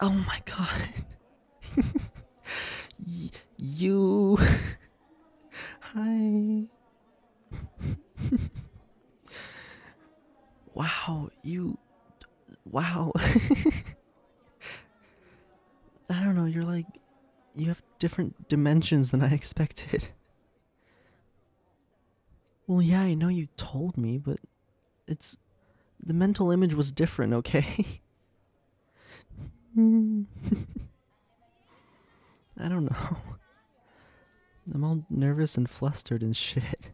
Oh my god. You. Hi. Wow, you. Wow. I don't know, you're like. You have different dimensions than I expected. Well, yeah, I know you told me, but it's. The mental image was different, okay? I don't know. I'm all nervous and flustered and shit.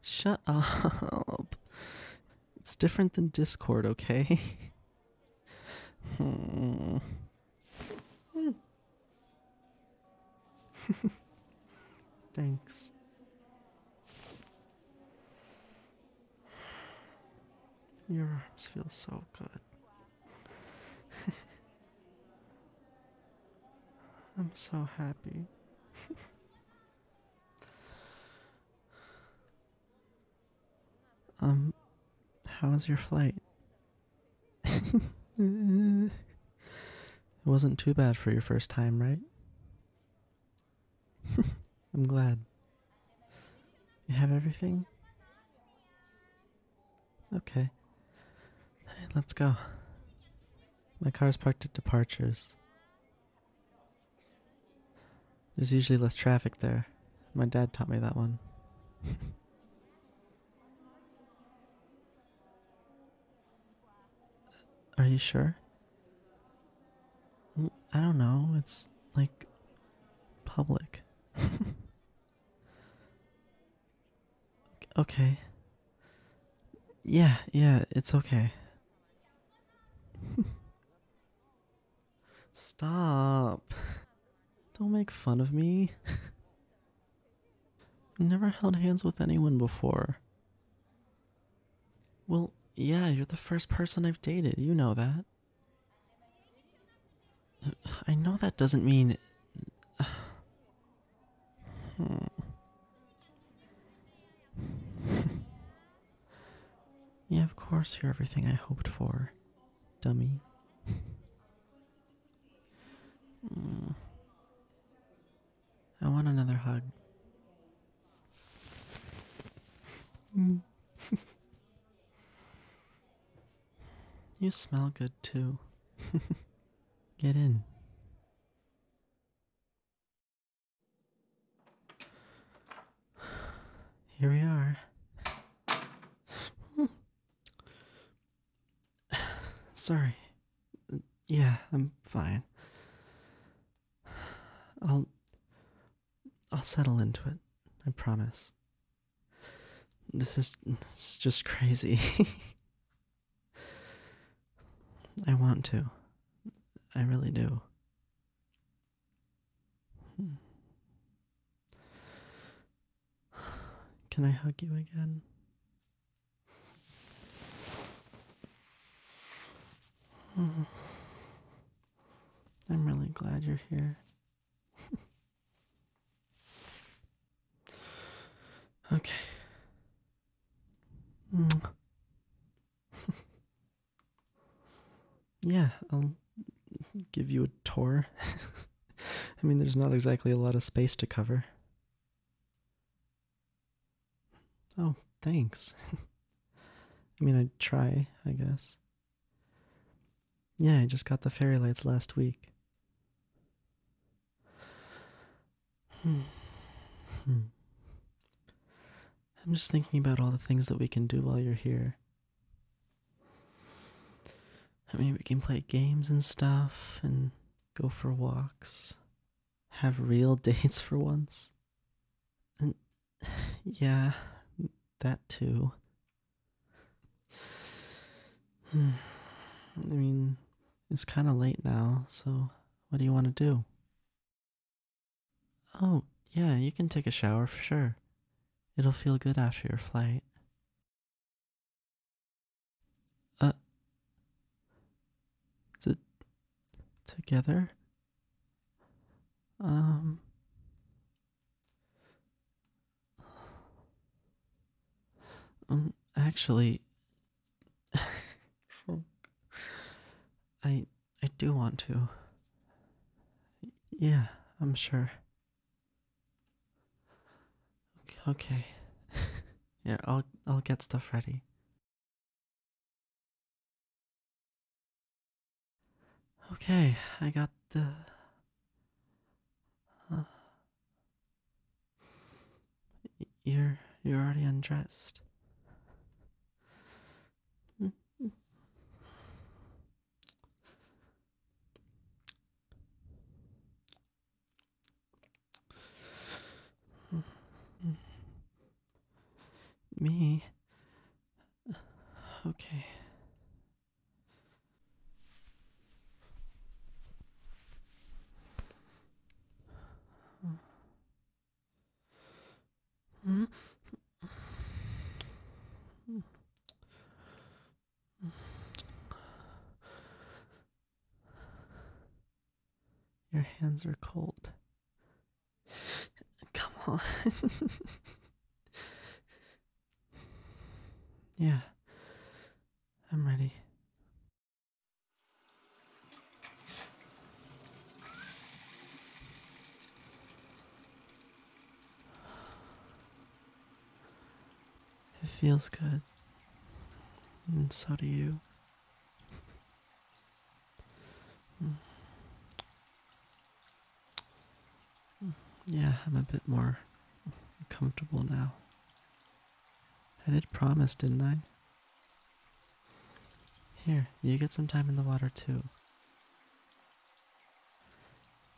Shut up. It's different than Discord, okay? Thanks. Your arms feel so good. I'm so happy. How was your flight? It wasn't too bad for your first time, right? I'm glad. You have everything? Okay. Let's go. My car's parked at departures. There's usually less traffic there. My dad taught me that one. Are you sure? I don't know. It's like public. Okay. Yeah, it's okay. Stop. Don't make fun of me. Never held hands with anyone before. Well, yeah, you're the first person I've dated, you know that. I know that doesn't mean... Yeah, of course you're everything I hoped for, dummy. I want another hug. You smell good too. Get in. Here we are. Sorry. Yeah, I'm fine. I'll settle into it. I promise. This is just crazy. I want to. I really do. Can I hug you again? I'm really glad you're here. Okay. Yeah, I'll give you a tour. I mean, there's not exactly a lot of space to cover. Oh, thanks. I mean, I'd try, I guess. Yeah, I just got the fairy lights last week. I'm just thinking about all the things that we can do while you're here. I mean, we can play games and stuff, and go for walks, have real dates for once. And yeah, that too. I mean, it's kind of late now, so what do you want to do? Oh, yeah, you can take a shower for sure. It'll feel good after your flight. Together? Actually... I do want to. Yeah, I'm sure. Okay. Yeah, I'll get stuff ready. Okay, I got the... You're already undressed. Me? Okay. Your hands are cold. Come on. Yeah, I'm ready. It feels good, and so do you. Yeah, I'm a bit more comfortable now. I did promise, didn't I? Here, you get some time in the water too.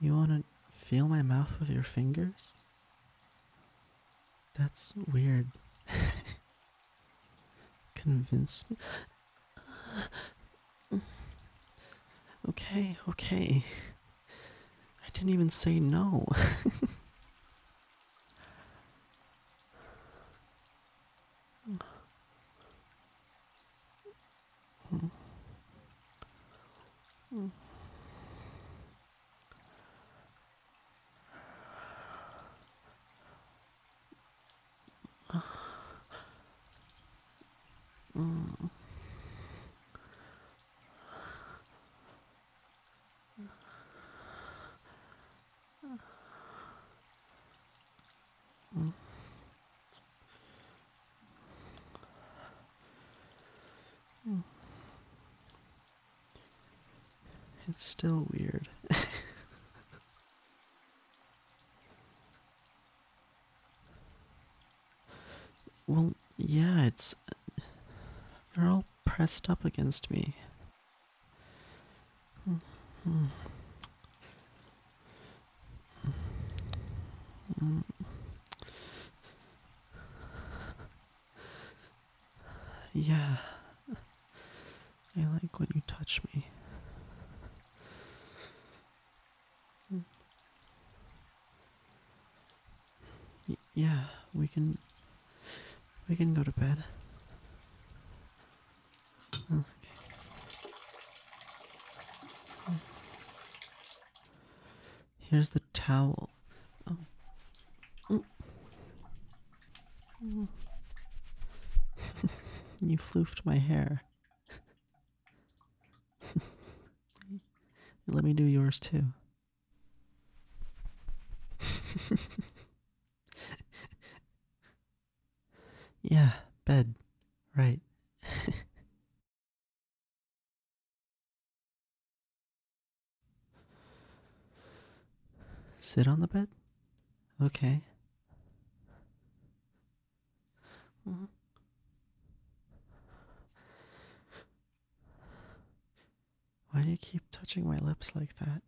You wanna feel my mouth with your fingers? That's weird. Convince me. Okay, okay. I didn't even say no. It's still weird. Well, yeah, it's... They're all pressed up against me. Yeah. I like when you touch me. Yeah, we can go to bed. Okay. Here's the towel. Oh. You floofed my hair. Let me do yours too. Yeah, bed. Right. Sit on the bed? Okay. Why do you keep touching my lips like that?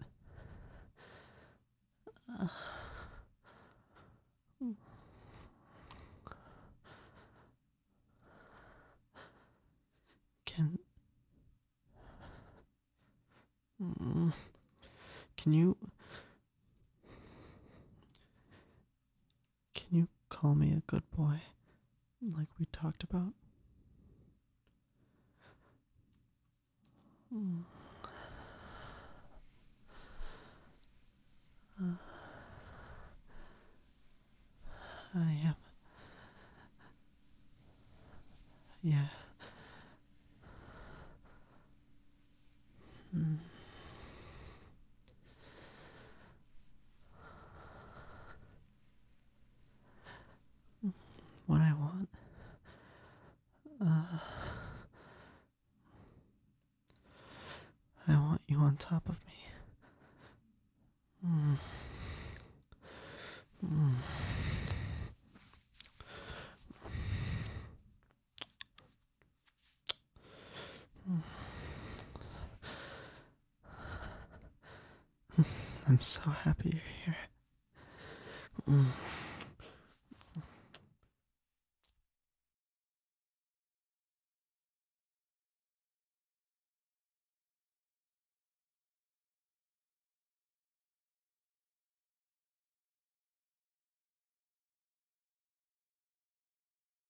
Can you call me a good boy, like we talked about? I am. Yeah. what I want. I want you on top of me. I'm so happy you're here.